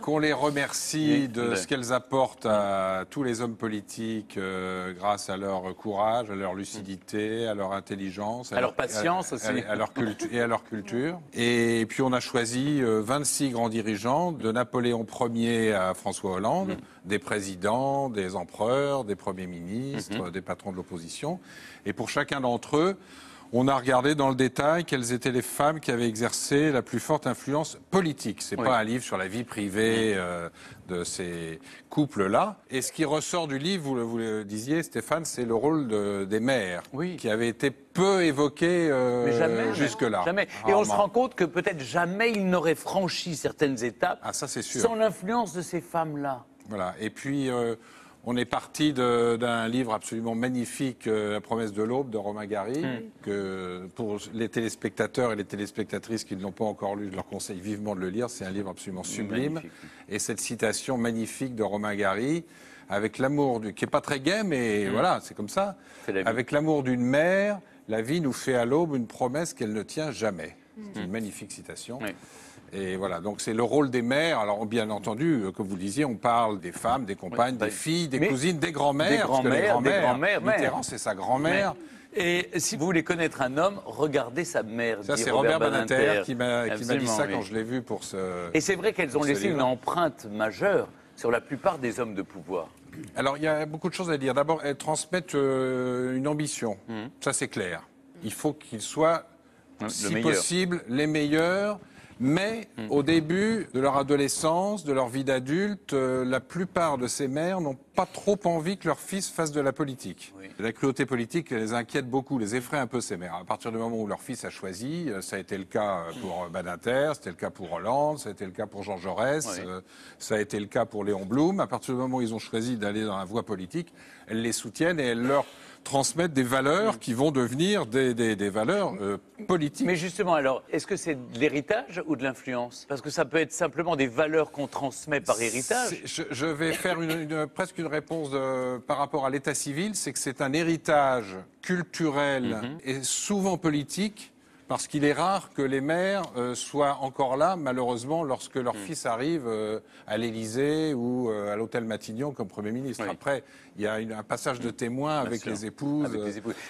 Qu'on les remercie de ce qu'elles apportent à tous les hommes politiques grâce à leur courage, à leur lucidité, à leur intelligence, à leur patience aussi. À leur et à leur culture. Et puis on a choisi 26 grands dirigeants, de Napoléon Ier à François Hollande, des présidents, des empereurs, des premiers ministres, des patrons de l'opposition. Et pour chacun d'entre eux, on a regardé dans le détail quelles étaient les femmes qui avaient exercé la plus forte influence politique. C'est pas un livre sur la vie privée de ces couples-là. Et ce qui ressort du livre, vous le disiez, Stéphane, c'est le rôle des mères, qui avait été peu évoqué jusque-là. Jamais. Et on se rend compte que peut-être jamais il n'aurait franchi certaines étapes sans l'influence de ces femmes-là. Voilà. Et puis... on est parti d'un livre absolument magnifique, La promesse de l'aube, de Romain Gary, que pour les téléspectateurs et les téléspectatrices qui ne l'ont pas encore lu, je leur conseille vivement de le lire. C'est un livre absolument sublime. Magnifique. Et cette citation magnifique de Romain Gary, avec l'amour du... qui n'est pas très gai, mais voilà, c'est comme ça. Avec l'amour d'une mère, la vie nous fait à l'aube une promesse qu'elle ne tient jamais. C'est une magnifique citation. Oui. Et voilà, donc c'est le rôle des mères. Alors bien entendu, comme vous le disiez, on parle des femmes, des compagnes, des filles, des cousines, des grands-mères. Mitterrand, c'est sa grand-mère. Et si vous voulez connaître un homme, regardez sa mère. Ça, c'est Robert Bonneterre qui m'a dit ça quand je l'ai vu pour ce... Et c'est vrai qu'elles ont laissé une empreinte majeure sur la plupart des hommes de pouvoir. Alors, il y a beaucoup de choses à dire. D'abord, elles transmettent une ambition. Ça, c'est clair. Il faut qu'ils soient, si possible, les meilleurs... Mais au début de leur adolescence, de leur vie d'adulte, la plupart de ces mères n'ont pas trop envie que leur fils fasse de la politique. Oui. La cruauté politique les inquiète beaucoup, les effraie un peu ces mères. À partir du moment où leur fils a choisi, ça a été le cas pour Badinter, c'était le cas pour Hollande, ça a été le cas pour Jean Jaurès, ça a été le cas pour Léon Blum. À partir du moment où ils ont choisi d'aller dans la voie politique, elles les soutiennent et elles leur... transmettre des valeurs qui vont devenir des valeurs politiques. Mais justement, alors, est-ce que c'est de l'héritage ou de l'influence? Parce que ça peut être simplement des valeurs qu'on transmet par héritage. Je vais faire presque une réponse par rapport à l'état civil, c'est que c'est un héritage culturel et souvent politique. Parce qu'il est rare que les maires soient encore là, malheureusement, lorsque leur fils arrive à l'Élysée ou à l'hôtel Matignon comme Premier ministre. Après, il y a un passage de témoin avec les épouses,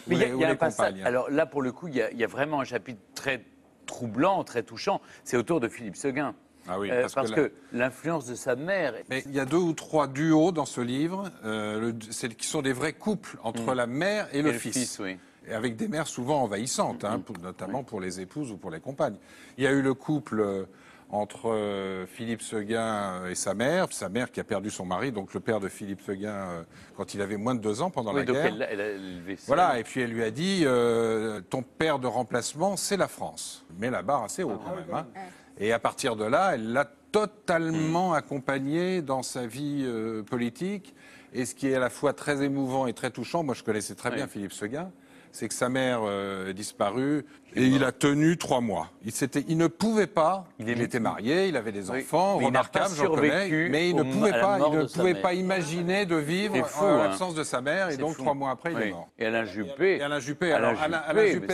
mais il y a un passage. Alors là, pour le coup, il y a vraiment un chapitre très troublant, très touchant. C'est autour de Philippe Seguin. Ah oui, parce que l'influence de sa mère... Mais il y a deux ou trois duos dans ce livre qui sont des vrais couples entre la mère et le fils. Oui. Et avec des mères souvent envahissantes, notamment pour les épouses ou pour les compagnes. Il y a eu le couple... entre Philippe Seguin et sa mère qui a perdu son mari, donc le père de Philippe Seguin quand il avait moins de 2 ans pendant la guerre. Voilà, et puis elle lui a dit ton père de remplacement, c'est la France. Mais la barre assez haut quand même. Hein. Et à partir de là, elle l'a totalement accompagné dans sa vie politique. Et ce qui est à la fois très émouvant et très touchant, moi je connaissais très bien Philippe Seguin, c'est que sa mère est disparue et il a tenu 3 mois. Il ne pouvait pas, il était marié, il avait des enfants, remarquables, j'en connais, mais il ne pouvait pas, imaginer de vivre en l'absence de sa mère et donc 3 mois après il est mort. Et Alain Juppé. Alain Juppé,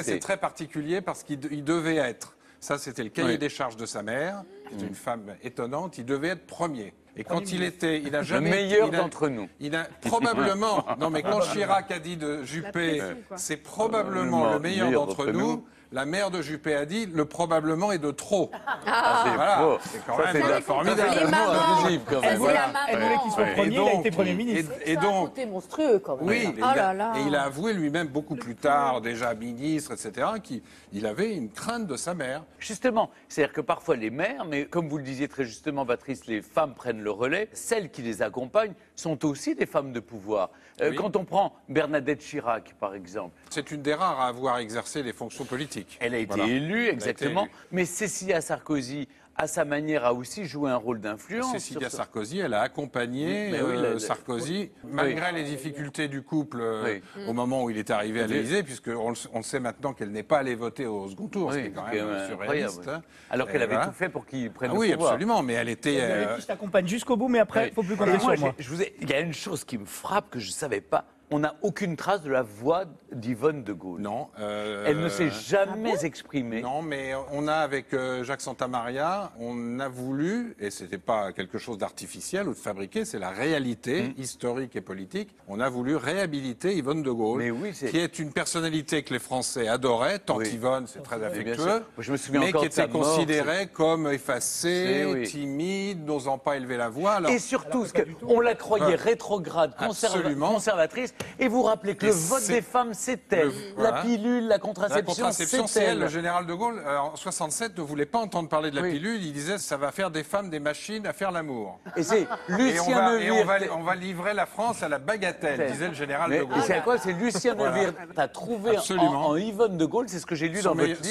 c'est très particulier parce qu'il devait être, ça c'était le cahier des charges de sa mère, qui est une femme étonnante, il devait être premier. Et quand il était, il a jamais... Le meilleur d'entre nous. Il a probablement... Non, mais quand Chirac a dit de Juppé, c'est probablement le meilleur d'entre nous, la mère de Juppé a dit, le probablement est de trop. Ah, c'est faux. C'est quand même une formidable. Elle voulait qu'il soit premier, il a été Premier ministre. C'est un côté monstrueux, quand même. Oui, et il a avoué lui-même beaucoup plus tard, déjà ministre, etc., qu'il avait une crainte de sa mère. Justement, c'est-à-dire que parfois les mères, mais comme vous le disiez très justement, Patrice, les femmes prennent le relais, celles qui les accompagnent sont aussi des femmes de pouvoir. Quand on prend Bernadette Chirac, par exemple... C'est une des rares à avoir exercé les fonctions politiques. Elle a été élue, exactement. Mais Cécilia Sarkozy, à sa manière, a aussi joué un rôle d'influence. Cécilia Sarkozy, elle a accompagné Sarkozy, malgré les difficultés du couple au moment où il est arrivé à l'Élysée, puisqu'on le sait maintenant qu'elle n'est pas allée voter au second tour, ce qui est quand même surréaliste. Oui. Alors qu'elle avait tout fait pour qu'il prenne le pouvoir. Oui, absolument, mais elle était... Je t'accompagne jusqu'au bout, mais après, il ne faut plus compter sur moi. Il y a une chose qui me frappe, que je ne savais pas. On n'a aucune trace de la voix d'Yvonne de Gaulle. Non. Elle ne s'est jamais exprimée. Non, mais on a, avec Jacques Santamaria, on a voulu, et ce n'était pas quelque chose d'artificiel ou de fabriqué, c'est la réalité historique et politique, on a voulu réhabiliter Yvonne de Gaulle, qui est une personnalité que les Français adoraient, tant Yvonne, c'est très affectueux, mais qui était considérée comme effacée, timide, n'osant pas élever la voix. Alors, et surtout, on la croyait rétrograde, conservatrice. Et vous rappelez que le vote des femmes, c'est elle. La pilule, la contraception, c'est elle. Le général de Gaulle, en 67, ne voulait pas entendre parler de la pilule. Il disait, ça va faire des femmes des machines à faire l'amour. Et c'est Lucien Neuwirth. On va livrer la France à la bagatelle, disait le général de Gaulle. Et c'est à quoi? C'est Lucien Neuwirth. T'as trouvé en Yvonne de Gaulle, c'est ce que j'ai lu dans votre livre,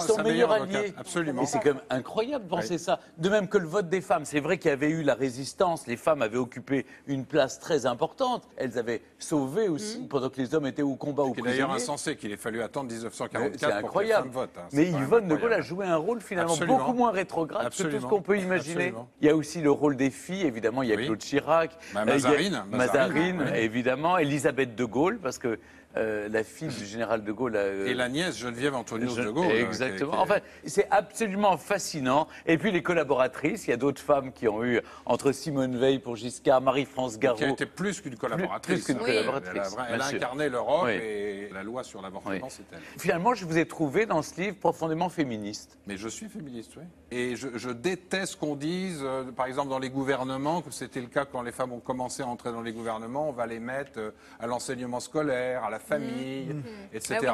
son meilleur allié. Absolument. Et c'est quand même incroyable de penser ça. De même que le vote des femmes. C'est vrai qu'il y avait eu la résistance. Les femmes avaient occupé une place très importante. Elles avaient sauvé aussi, pendant que les hommes étaient au combat ou prisonniers. C'est d'ailleurs insensé qu'il ait fallu attendre 1944 pour que les femmes votent. Hein. Mais Yvonne de Gaulle a joué un rôle finalement beaucoup moins rétrograde que tout ce qu'on peut imaginer. Absolument. Il y a aussi le rôle des filles, évidemment, il y a Claude Chirac, Mazarine, évidemment, Elisabeth de Gaulle, parce que la fille du général de Gaulle... Et la nièce Geneviève Antonius de Gaulle. Exactement. Enfin, c'est absolument fascinant. Et puis les collaboratrices, il y a d'autres femmes qui ont eu, entre Simone Veil pour Giscard, Marie-France Garot... Qui a été plus qu'une collaboratrice. Plus qu'une collaboratrice. Elle a incarné l'Europe et la loi sur l'avortement, c'est elle. Finalement, je vous ai trouvé dans ce livre profondément féministe. Mais je suis féministe, oui. Et je déteste qu'on dise, par exemple dans les gouvernements, que c'était le cas quand les femmes ont commencé à entrer dans les gouvernements, on va les mettre à l'enseignement scolaire, à la famille, etc.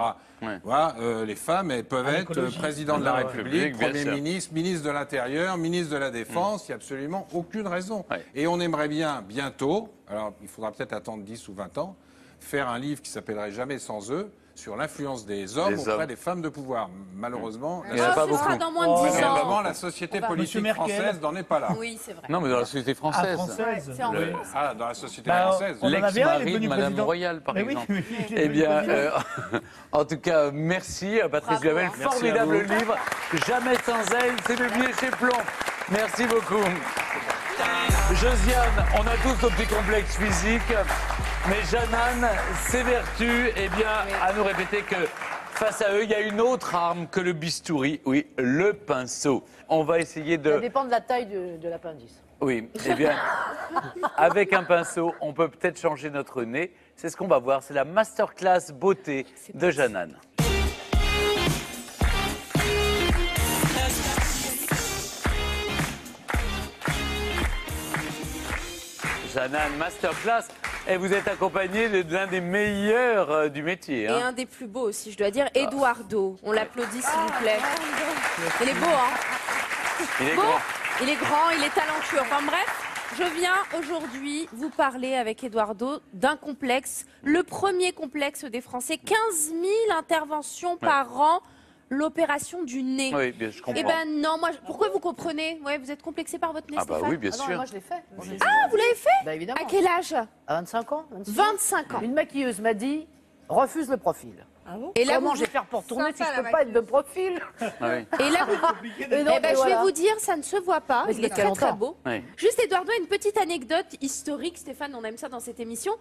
Voilà, les femmes, elles peuvent être président de la République, Premier ministre, ministre de l'Intérieur, ministre de la Défense, il n'y a absolument aucune raison. Et on aimerait bien, bientôt, alors il faudra peut-être attendre 10 ou 20 ans, faire un livre qui s'appellerait « Jamais sans eux », sur l'influence des hommes auprès des femmes de pouvoir. Malheureusement, la société politique française n'en est pas là. Oui, c'est vrai. Non, mais dans la société française. Dans la société française. L'ex-mari de Madame Royal, par exemple. Eh bien, en tout cas, merci à Patrice Duhamel. Formidable livre. Jamais sans elle, c'est publié chez Plomb. Merci beaucoup. Josiane, on a tous nos petits complexes physiques, mais Janane, ses vertus, eh bien, à nous répéter que face à eux, il y a une autre arme que le bistouri, le pinceau. On va essayer de... Ça dépend de la taille de l'appendice. Oui, eh bien, avec un pinceau, on peut peut-être changer notre nez. C'est ce qu'on va voir, c'est la masterclass beauté de Janane. Janane, masterclass. Et vous êtes accompagné de l'un des meilleurs du métier. Hein. Et un des plus beaux aussi, je dois dire, Eduardo. On l'applaudit, s'il vous plaît. Il est beau, hein. Il est beau, grand. Il est grand, il est talentueux. Enfin bref. Je viens aujourd'hui vous parler avec Eduardo d'un complexe, le premier complexe des Français, 15 000 interventions par an, l'opération du nez. Oui, bien, je comprends. Eh ben non, moi, pourquoi vous comprenez? Ouais, vous êtes complexé par votre nez, Stéphane? Ah bah oui, bien sûr. Ah non, moi je l'ai fait. Ah, vous l'avez fait? Bah évidemment. À quel âge? À 25 ans. 25 ans. Une maquilleuse m'a dit, refuse le profil. Ah bon? Et là, comment je vais faire pour tourner si je ne peux pas être de profil? Ah oui. Et là, je vais vous dire, ça ne se voit pas. Il est très, très beau. Oui. Juste, Eduardo, une petite anecdote historique. Stéphane, on aime ça dans cette émission.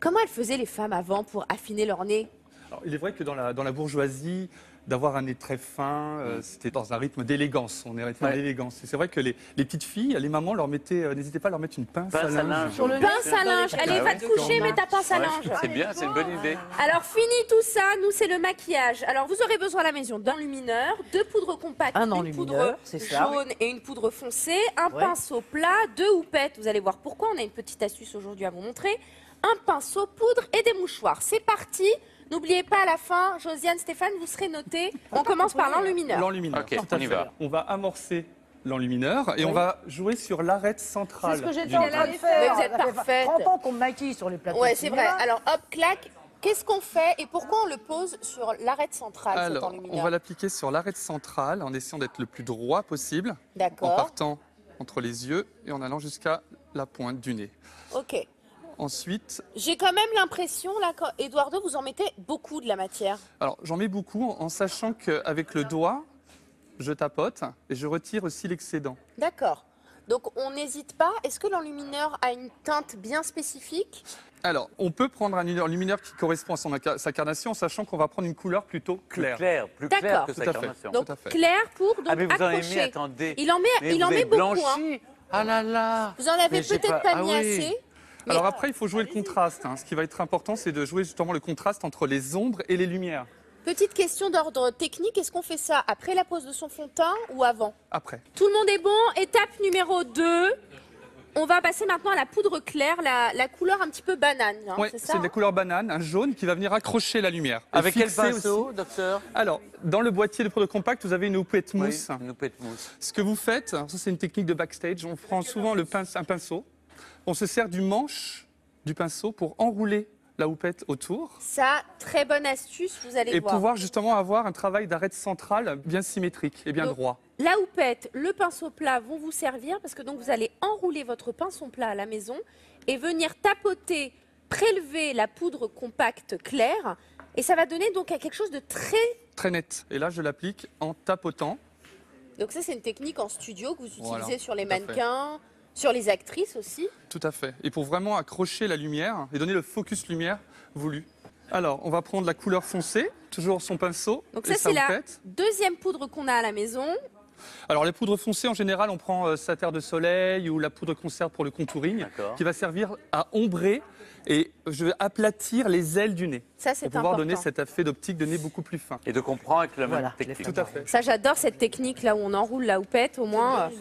Comment elles faisaient les femmes avant pour affiner leur nez? Alors, il est vrai que dans la bourgeoisie, d'avoir un nez très fin, c'était dans un rythme d'élégance. On est resté dans l'élégance. C'est vrai que les petites filles, les mamans leur mettaient, n'hésitaient pas à leur mettre une pince à linge. Sur le pince à linge. Allez, va te coucher, mets ta pince à linge. C'est bien, c'est une bonne idée. Alors, fini tout ça. Nous, c'est le maquillage. Alors, vous aurez besoin à la maison d'un lumineur, deux poudres compactes, une poudre jaune et une poudre foncée, un pinceau plat, deux houpettes. Vous allez voir pourquoi. On a une petite astuce aujourd'hui à vous montrer. Un pinceau, poudre et des mouchoirs. C'est parti. N'oubliez pas, à la fin, Josiane, Stéphane, vous serez notés. On commence par l'enlumineur. L'enlumineur, okay, on y va. On va amorcer l'enlumineur et on va jouer sur l'arête centrale. C'est ce que j'étais en train de faire. Vous êtes parfaite. 30 ans qu'on me maquille sur les plateaux. Oui, c'est vrai. Alors, hop, clac. Qu'est-ce qu'on fait et pourquoi on le pose sur l'arête centrale? Alors, cet on va l'appliquer sur l'arête centrale en essayant d'être le plus droit possible. D'accord. En partant entre les yeux et en allant jusqu'à la pointe du nez. OK. Ensuite, j'ai quand même l'impression, là, Eduardo, vous en mettez beaucoup de la matière. Alors, j'en mets beaucoup en sachant qu'avec le doigt, je tapote et je retire aussi l'excédent. D'accord. Donc, on n'hésite pas. Est-ce que l'enlumineur a une teinte bien spécifique? Alors, on peut prendre un enlumineur qui correspond à sa carnation, sachant qu'on va prendre une couleur plutôt claire. Plus claire que sa carnation. Donc, clair pour donc, mais vous accrocher. En avez mis, attendez. Il en met beaucoup. Hein. Ah là là. Vous en avez peut-être pas mis assez. Mais alors après, il faut jouer le contraste. Hein. Ce qui va être important, c'est de jouer justement le contraste entre les ombres et les lumières. Petite question d'ordre technique. Est-ce qu'on fait ça après la pose de son fond de teint ou avant? Après. Tout le monde est bon. Étape numéro 2. On va passer maintenant à la poudre claire, la couleur un petit peu banane. Hein, oui, c'est la couleur banane, un jaune qui va venir accrocher la lumière. Avec quel pinceau, docteur? Alors, dans le boîtier de poudre compacte, vous avez une houppette mousse. Oui, une houppette mousse. Ce que vous faites, ça c'est une technique de backstage, on prend souvent un pinceau. On se sert du manche du pinceau pour enrouler la houppette autour. Ça, très bonne astuce, vous allez voir. Et pouvoir justement avoir un travail d'arête centrale bien symétrique et bien droit. La houppette, le pinceau plat vont vous servir parce que donc vous allez enrouler votre pinceau plat à la maison et venir tapoter, prélever la poudre compacte claire et ça va donner donc à quelque chose de très net. Et là, je l'applique en tapotant. Donc ça, c'est une technique en studio que vous utilisez sur les mannequins. Sur les actrices aussi. Tout à fait. Et pour vraiment accrocher la lumière et donner le focus lumière voulu. Alors, on va prendre la couleur foncée, toujours son pinceau. Donc ça, c'est la deuxième poudre qu'on a à la maison. Alors, les poudres foncées, en général, on prend sa terre de soleil ou la poudre conserve pour le contouring, qui va servir à ombrer et je vais aplatir les ailes du nez. Ça, c'est important. Pour pouvoir donner cet effet d'optique de nez beaucoup plus fin. Et donc, on prend avec la même technique. Tout à fait. Ça, j'adore cette technique là où on enroule la houppette, au moins.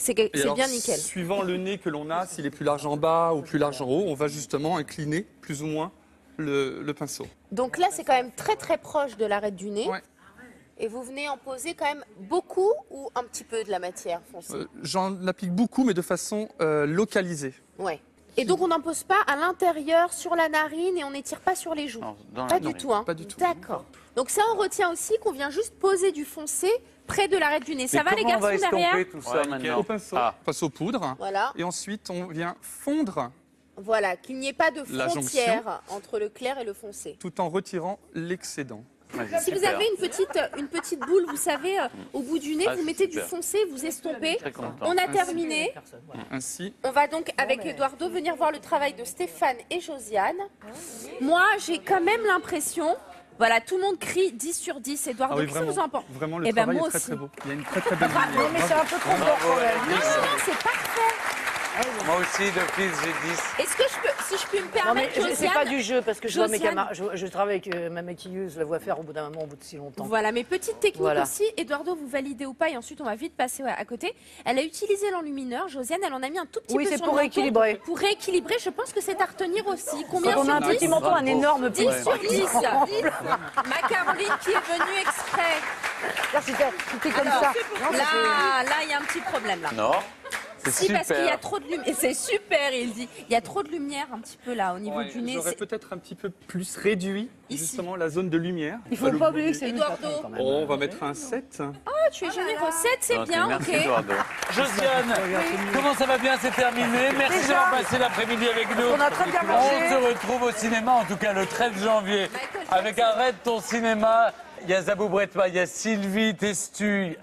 C'est bien nickel. Suivant le nez que l'on a, s'il est plus large en bas ou plus large en haut, on va justement incliner plus ou moins le pinceau. Donc là, c'est quand même très très proche de l'arête du nez. Ouais. Et vous venez en poser quand même beaucoup ou un petit peu de la matière foncée? J'en applique beaucoup, mais de façon localisée. Ouais. Et donc on n'en pose pas à l'intérieur, sur la narine et on n'étire pas sur les joues? Non, pas du tout. D'accord. Donc ça, on retient aussi qu'on vient juste poser du foncé près de l'arête du nez. Ça va les garçons derrière? Tout ça maintenant. Au pinceau, pinceau poudre. Voilà. Et ensuite, on vient fondre. Voilà, qu'il n'y ait pas de frontière entre le clair et le foncé. Tout en retirant l'excédent. Ouais, si vous avez une petite boule, vous savez, au bout du nez, vous mettez du foncé, vous estompez. On a terminé. Ainsi. On va donc, avec Eduardo, venir voir le travail de Stéphane et Josiane. Moi, j'ai quand même l'impression... Voilà, tout le monde crie 10 sur 10. Eduardo, qu'est-ce que vous en pensez? Vraiment, le travail est très très beau. Il y a une très très belle lumière. Mais c'est un peu trop beau quand même. Non, c'est parfait. Moi aussi, depuis, j'ai 10. Est-ce que je peux, si je puis me permettre, Josiane... C'est pas du jeu, parce que je vois mes camarades, je travaille avec ma maquilleuse, je la vois faire au bout d'un moment, au bout de si longtemps. Voilà, mais petite technique aussi, Eduardo, vous validez ou pas, et ensuite on va vite passer à côté. Elle a utilisé l'enlumineur, Josiane, elle en a mis un tout petit peu sur le menton. Oui, c'est pour rééquilibrer. Pour rééquilibrer, je pense que c'est à retenir aussi. Combien sur 10? On a un petit menton, un énorme petit. 10 sur 10. Ma Caroline qui est venue exprès. Là, c'était comme ça. Là, il y a un petit problème, là. Non. Si, super. Parce qu'il y a trop de lumière. Et c'est super, il dit. Il y a trop de lumière un petit peu là, au niveau du nez. J'aurais peut-être un petit peu plus réduit, ici, justement, la zone de lumière. Il ne faut pas oublier que c'est Eduardo. On va mettre un 7. Ah, tu es généreux. 7, c'est bien, ok. Josiane, comment ça va bien, c'est terminé. Merci d'avoir passé l'après-midi avec nous. On a très bien mangé. On se retrouve au cinéma, en tout cas le 13 janvier, avec Arrête ton cinéma. Il y a Zabou Breitman, il y a Sylvie Testud,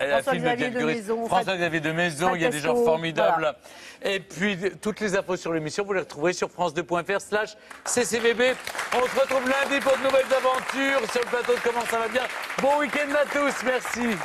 François-Xavier Demaison, il y a des gens formidables. Voilà. Et puis, toutes les infos sur l'émission, vous les retrouverez sur france2.fr/ccbb. On se retrouve lundi pour de nouvelles aventures sur le plateau de Comment ça va bien. Bon week-end à tous, merci.